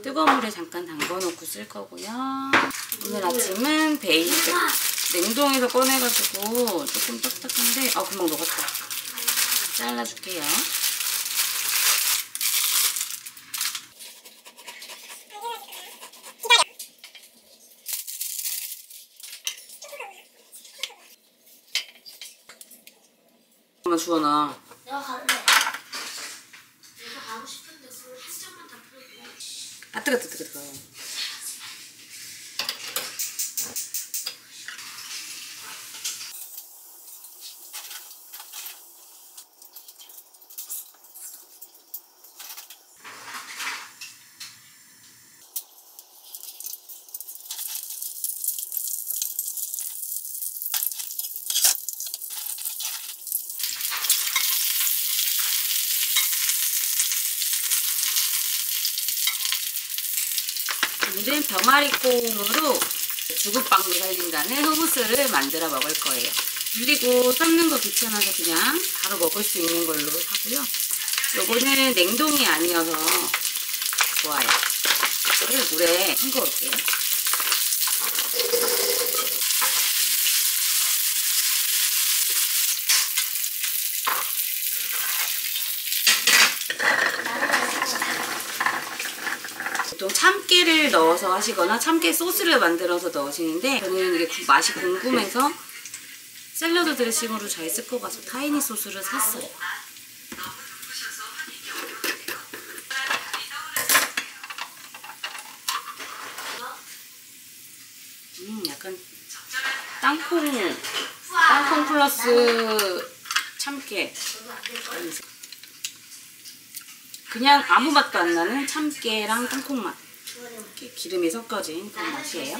뜨거운 물에 잠깐 담궈놓고 쓸 거고요. 오늘 아침은 베이글. 냉동에서 꺼내가지고 조금 딱딱한데, 아 금방 녹았다. 잘라줄게요. 잠깐만 주원아. 내가 갈래. 아 뜨거. 오늘은 병아리콩으로 주부빵을 살린다는 후무스를 만들어 먹을 거예요. 불리고 삶는 거 귀찮아서 그냥 바로 먹을 수 있는 걸로 사고요. 요거는 냉동이 아니어서 좋아요. 이거를 물에 헹궈 올게요. 보통 참깨를 넣어서 하시거나 참깨 소스를 만들어서 넣으시는데, 저는 이게 맛이 궁금해서 샐러드 드레싱으로 잘 쓸 것 같아서 타히니 소스를 샀어요. 약간 땅콩 플러스 참깨. 그냥 아무 맛도 안 나는 참깨랑 땅콩 맛, 이렇게 기름이 섞어진 그런 맛이에요.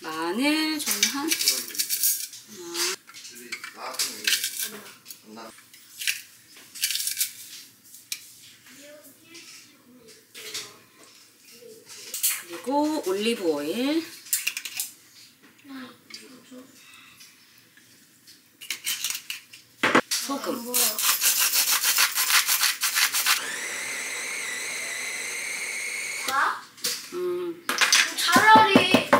마늘 저는 한 하나. 그리고 올리브 오일. 소금. 차라리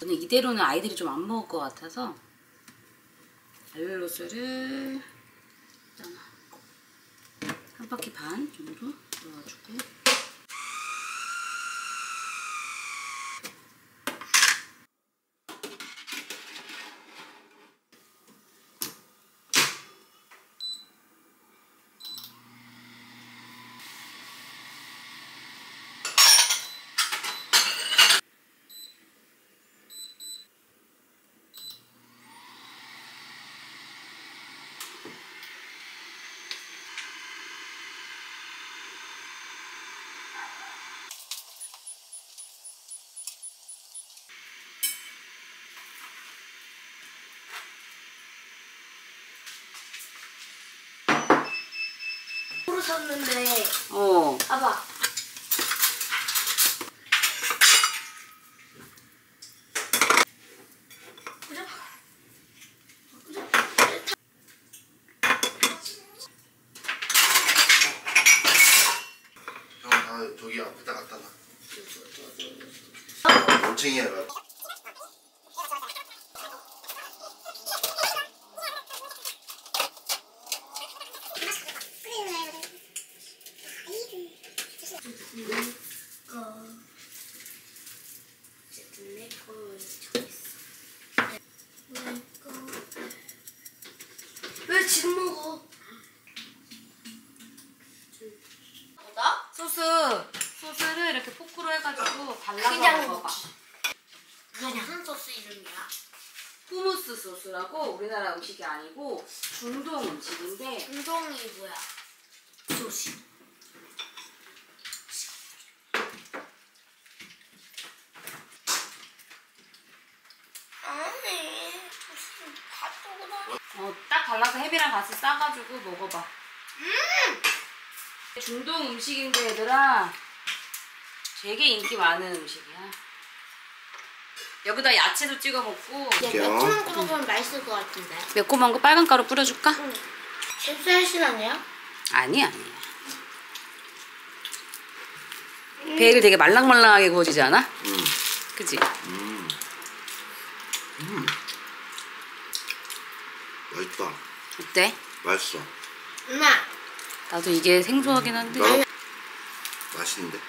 저는 이대로는 아이들이 좀 안 먹을 것 같아서 알룰로스를 일단 한 바퀴 반 정도 넣어주고. 샀는데 봐봐. 그죠? 고생해라. 왜 지금 먹어? 뭐다? 소스를 이렇게 포크로 해가지고 발라서 먹어봐. 이게 무슨 소스 이름이야? 후무스 소스라고 우리나라 음식이 아니고 중동 음식인데. 중동이 뭐야? 소스. 딱 발라서 햄이랑 같이 싸가지고 먹어봐. 중동 음식인데 얘들아 되게 인기 많은 음식이야. 여기다 야채도 찍어 먹고. 매콤한 거 먹으면 맛있을 것 같은데. 매콤한 거 빨간 가루 뿌려줄까? 응. 씁쓸신 아니야? 아니야. 베이글 되게 말랑말랑하게 구워지지 않아? 그치? 맛있다. 어때? 맛있어. 엄마. 나도 이게 생소하긴 한데. 맛있는데?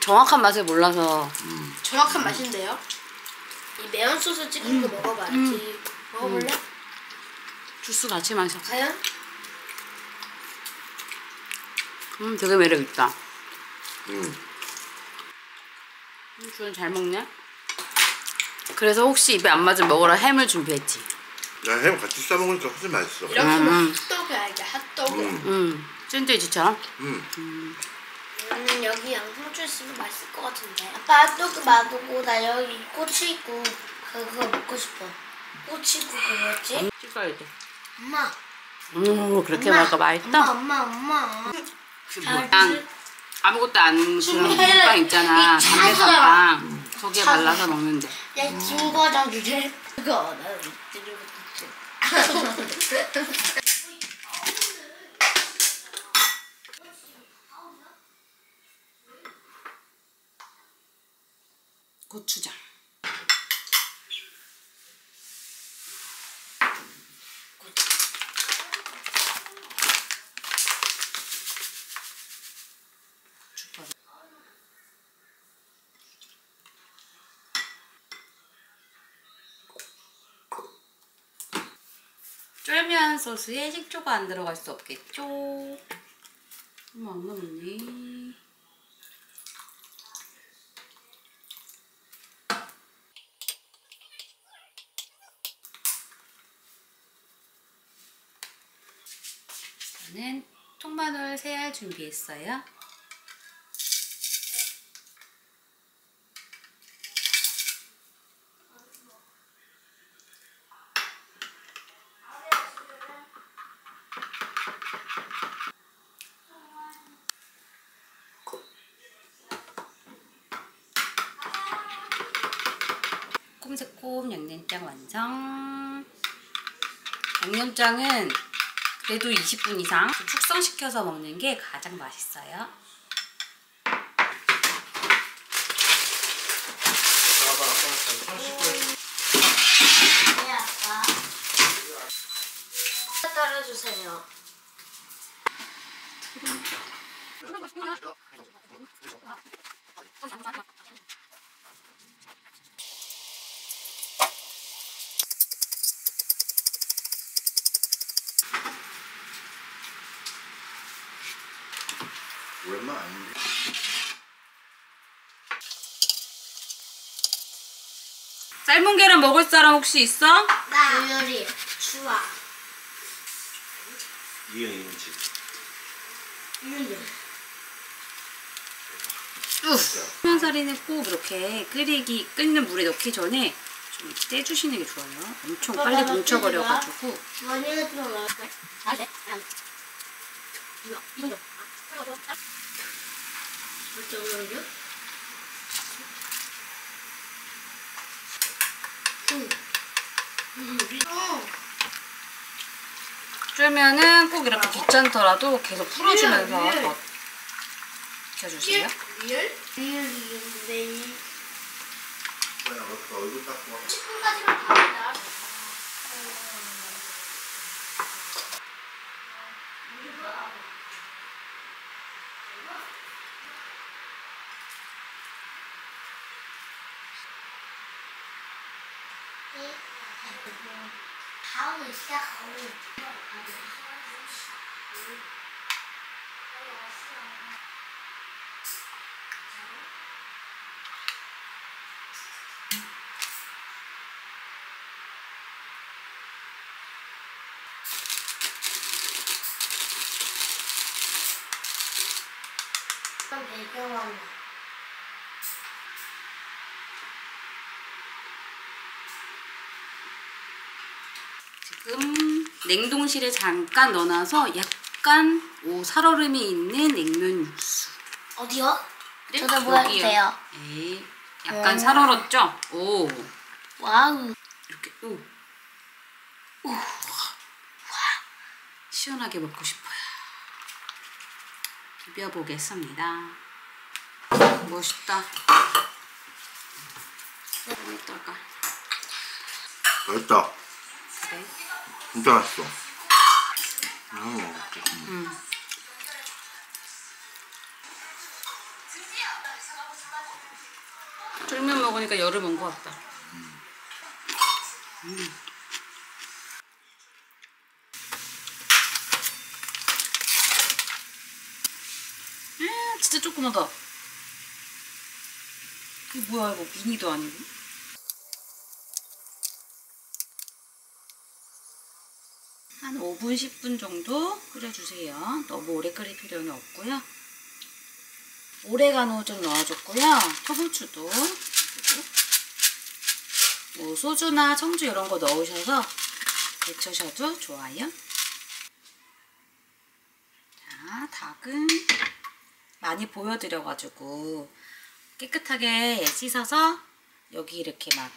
정확한 맛을 몰라서. 정확한 맛인데요? 이 매운 소스 찍은 거 먹어봐야지. 먹어볼래? 주스 같이 마셔. 과연? 되게 매력있다. 주연 잘 먹네? 그래서 혹시 입에 안 맞으면 먹으라 햄을 준비했지. 나 햄 같이 싸먹으니까 훨씬 맛있어. 이렇게 핫도그 알지? 핫도그. 샌드위치처럼? 여기 양상추 있으면 맛있을 것 같은데. 아빠 핫도그 맛보고 나 여기 꼬치 있고 그거 먹고 싶어. 꼬치 있고 그거였지? 찍어야 돼. 엄마. 그렇게 먹으니까 맛있다. 엄마. 그 뭐야? 아무것도 안 주는 빵 있잖아. 담배 빵. 저기에 발라서 먹는데. 내 친구가 주제. 그거 나 이때부터. 고추장. 쫄면 소스에 식초가 안 들어갈 수 없겠죠? 엄마 안 먹었니? 저는 통마늘 3알 준비했어요. 새콤 양념장 완성. 양념장은 그래도 20분 이상 숙성시켜서 먹는 게 가장 맛있어요. 아빠 따라주세요. 오랜만 아닌데? 삶은 계란 먹을 사람 혹시 있어? 나! 도열이, 주아 이은이 음식 소면사리는 꼭 이렇게 끓는 물에 넣기 전에 좀 떼주시는 게 좋아요. 엄청 빨리 뭉쳐버려가지고. 원인은 좀 넣을까? 안돼 이거 쫄면은 꼭 이렇게 귀찮더라도 계속 풀어주면서 익혀주세요. 그냥 얼굴 닦고. 손까지만 다 배경화면 지금 냉동실에 잠깐 넣어놔서 약간 살얼음이 있는 냉면 육수. 어디요? 네? 저도 모아주세요. 네, 약간 살얼었죠? 오. 와우. 이렇게 오. 와. 시원하게 먹고 싶어요. 비벼보겠습니다. 멋있다. 어떨까? 맛있다. 그래? 진짜 맛있어. 쫄면 먹으니까 여름 온 것 같다. 진짜 조그마다. 이게 뭐야, 이거 미니도 아니고. 한 5분, 10분 정도 끓여주세요. 너무 오래 끓일 필요는 없고요. 오레가노 좀 넣어줬고요. 청고추도. 뭐 소주나 청주 이런 거 넣으셔서 데쳐셔도 좋아요. 자, 닭은 많이 보여드려가지고 깨끗하게 씻어서 여기 이렇게 막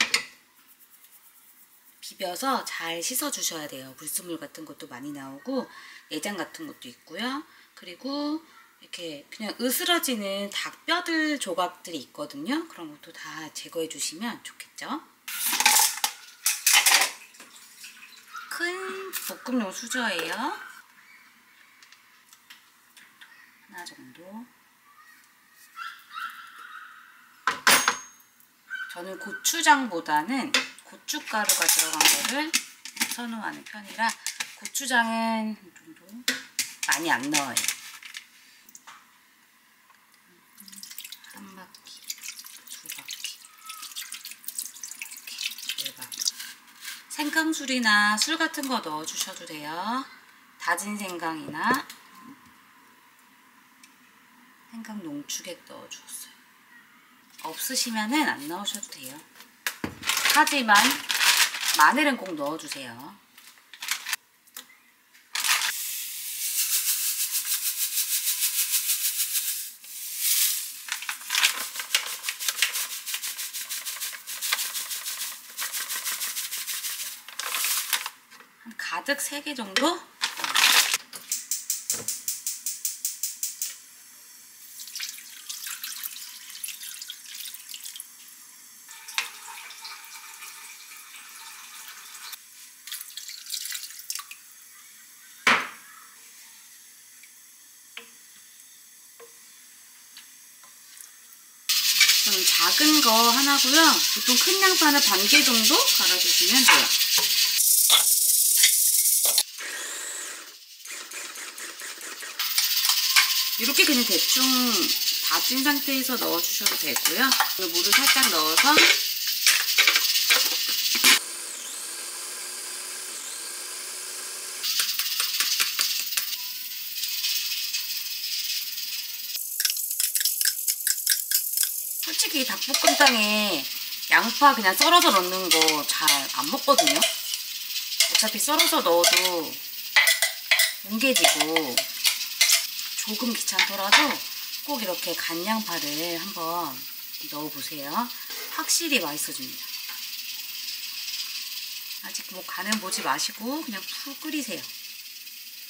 비벼서 잘 씻어주셔야 돼요. 불순물 같은 것도 많이 나오고 내장 같은 것도 있고요. 그리고 이렇게 그냥 으스러지는 닭뼈들 조각들이 있거든요. 그런 것도 다 제거해 주시면 좋겠죠. 큰 볶음용 수저예요. 하나 정도. 저는 고추장보다는 고춧가루가 들어간 거를 선호하는 편이라 고추장은 이 정도 많이 안 넣어요. 한 바퀴, 두 바퀴, 이렇게 네 바퀴. 생강술이나 술 같은 거 넣어주셔도 돼요. 다진 생강이나 생강 농축액 넣어주었어요. 없으시면은 안 넣으셔도 돼요. 하지만 마늘은 꼭 넣어주세요. 한 가득 3개 정도? 작은 거 하나고요. 보통 큰 양파는 반 개 정도 갈아주시면 돼요. 이렇게 그냥 대충 다진 상태에서 넣어주셔도 되고요. 물을 살짝 넣어서 솔직히 닭볶음탕에 양파 그냥 썰어서 넣는 거 잘 안 먹거든요. 어차피 썰어서 넣어도 뭉개지고 조금 귀찮더라도 꼭 이렇게 간 양파를 한번 넣어보세요. 확실히 맛있어집니다. 아직 뭐 간은 보지 마시고 그냥 푹 끓이세요.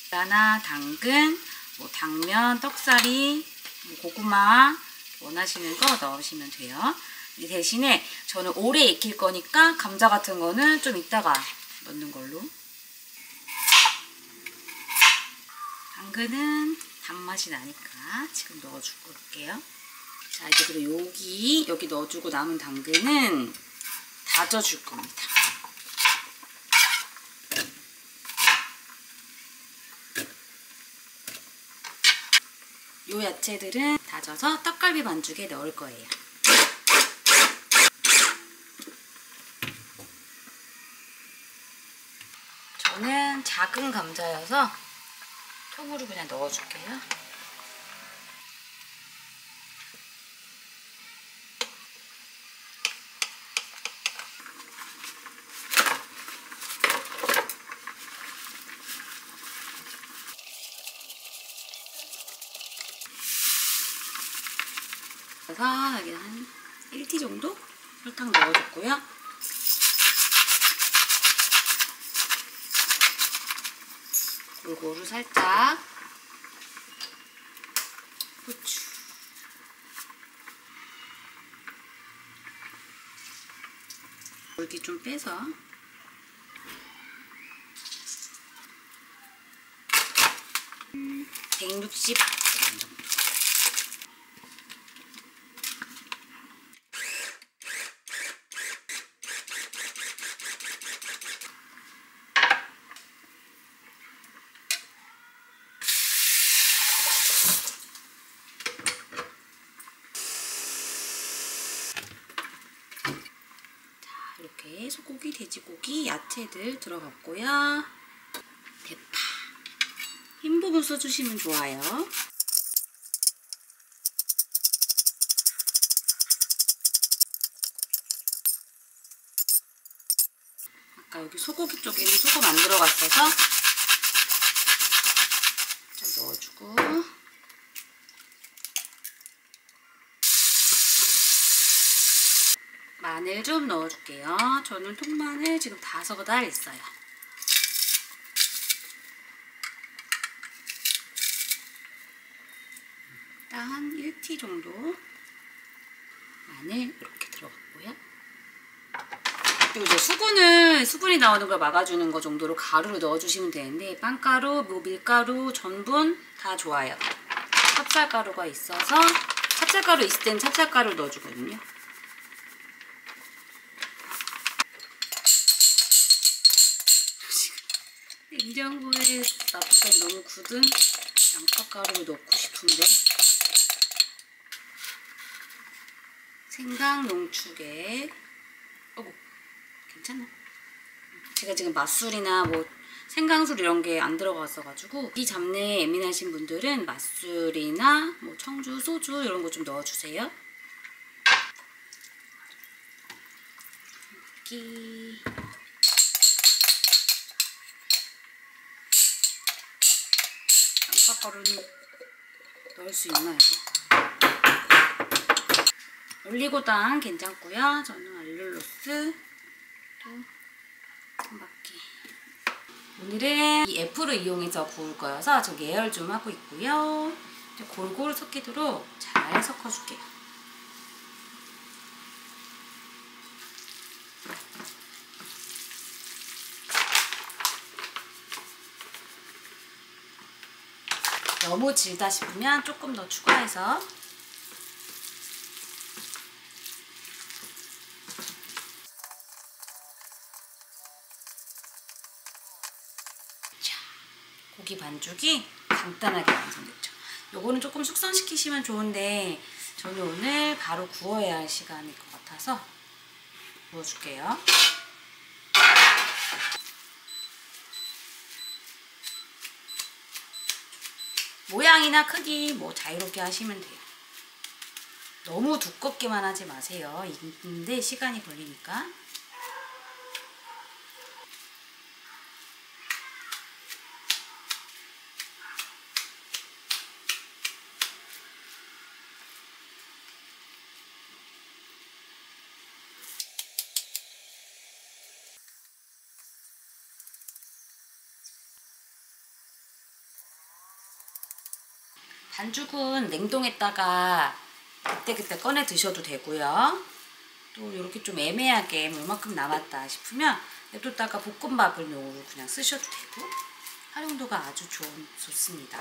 계란이나 당근, 뭐 당면, 떡사리, 뭐 고구마 원하시는 거 넣으시면 돼요. 이 대신에 저는 오래 익힐 거니까 감자 같은 거는 좀 이따가 넣는 걸로. 당근은 단맛이 나니까 지금 넣어줄 걸게요. 자, 이제 그리고 여기 넣어주고 남은 당근은 다져줄 겁니다. 요 야채들은 다져서 떡갈비 반죽에 넣을 거예요. 저는 작은 감자여서 통으로 그냥 넣어줄게요. 그래서 여기 한 1티 정도 설탕 넣어줬고요. 골고루 살짝 후추. 물기 좀 빼서. (160g) 정도. 이렇게 소고기, 돼지고기, 야채들 들어갔고요. 대파 흰 부분 써주시면 좋아요. 아까 여기 소고기 쪽에는 소금 안 들어갔어서 좀 넣어주고 마늘 좀 넣어줄게요. 저는 통마늘 지금 5알 있어요. 딱 한 1티 정도 마늘 이렇게 들어갔고요. 그리고 이제 수분이 나오는 걸 막아주는 거 정도로 가루를 넣어주시면 되는데 빵가루, 뭐 밀가루, 전분 다 좋아요. 찹쌀가루가 있어서 찹쌀가루 있을 때는 찹쌀가루를 넣어주거든요. 냉장고에 납작 너무 굳은 양파가루를 넣고 싶은데 생강 농축액. 어구 괜찮아. 제가 지금 맛술이나 뭐 생강술 이런 게 안 들어갔어가지고 이 잡내에 예민하신 분들은 맛술이나 뭐 청주, 소주 이런 거 좀 넣어주세요. 여기 양파가루는 넣을 수 있나요? 올리고당 괜찮고요. 저는 알룰로스 또 한 바퀴. 오늘은 이 F를 이용해서 구울 거여서 저 예열 좀 하고 있고요. 이제 골고루 섞이도록 잘 섞어줄게요. 너무 질다 싶으면 조금 더 추가해서 자, 고기 반죽이 간단하게 완성됐죠. 요거는 조금 숙성시키시면 좋은데 저는 오늘 바로 구워야 할 시간일 것 같아서 구워줄게요. 모양이나 크기 뭐 자유롭게 하시면 돼요. 너무 두껍게만 하지 마세요. 익는데 시간이 걸리니까. 반죽은 냉동했다가 그때그때 꺼내 드셔도 되고요. 또 이렇게 좀 애매하게 얼마큼 남았다 싶으면 냅뒀다가 볶음밥을 용으로 그냥 쓰셔도 되고 활용도가 아주 좋습니다.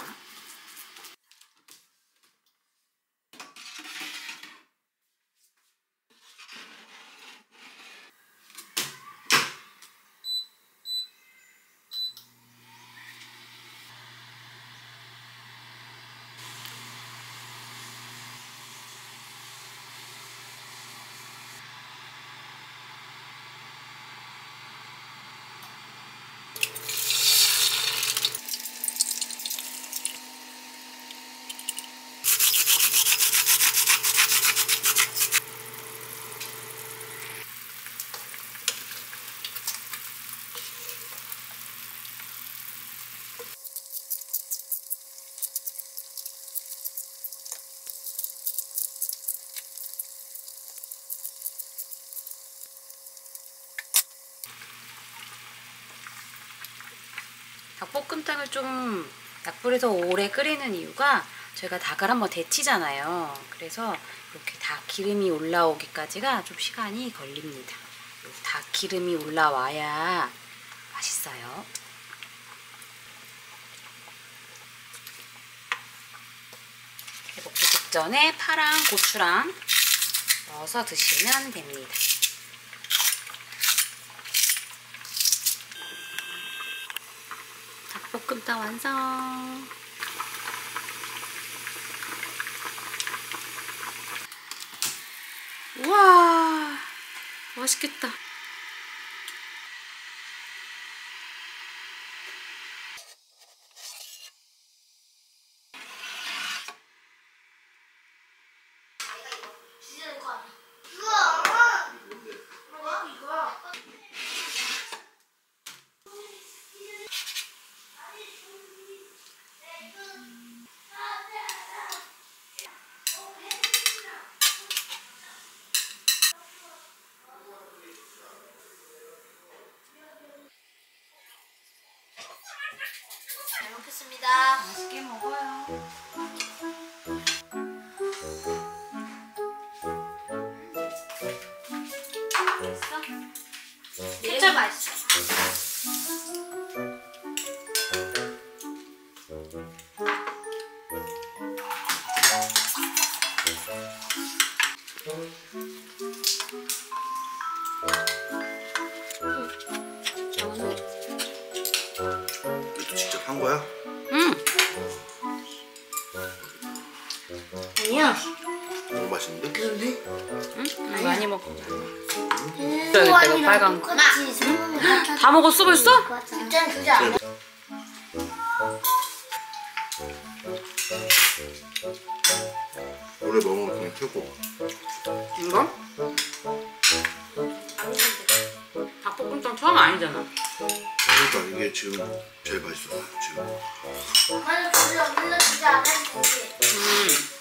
닭볶음탕을 좀 약불에서 오래 끓이는 이유가 저희가 닭을 한번 데치잖아요. 그래서 이렇게 닭 기름이 올라오기까지가 좀 시간이 걸립니다. 닭 기름이 올라와야 맛있어요. 먹기 직전에 파랑 고추랑 넣어서 드시면 됩니다. 닭볶음탕 완성! 우와! 맛있겠다! 맛있게 먹어요. 맛있어? 진짜 맛있어. 이거 직접 한 거야? 아니야. 너무 맛있는데? 그런데? 응? 많이 먹어. 이따가 빨간 거. 다 먹었어 벌써? 진짜 진짜. 오래 먹은 거 중에 최고. 이거? 닭볶음탕 처음 아니잖아. 그러니까 이게 지금 제일 맛있어. 지금. 엄마는 진짜 진짜 안 했는데.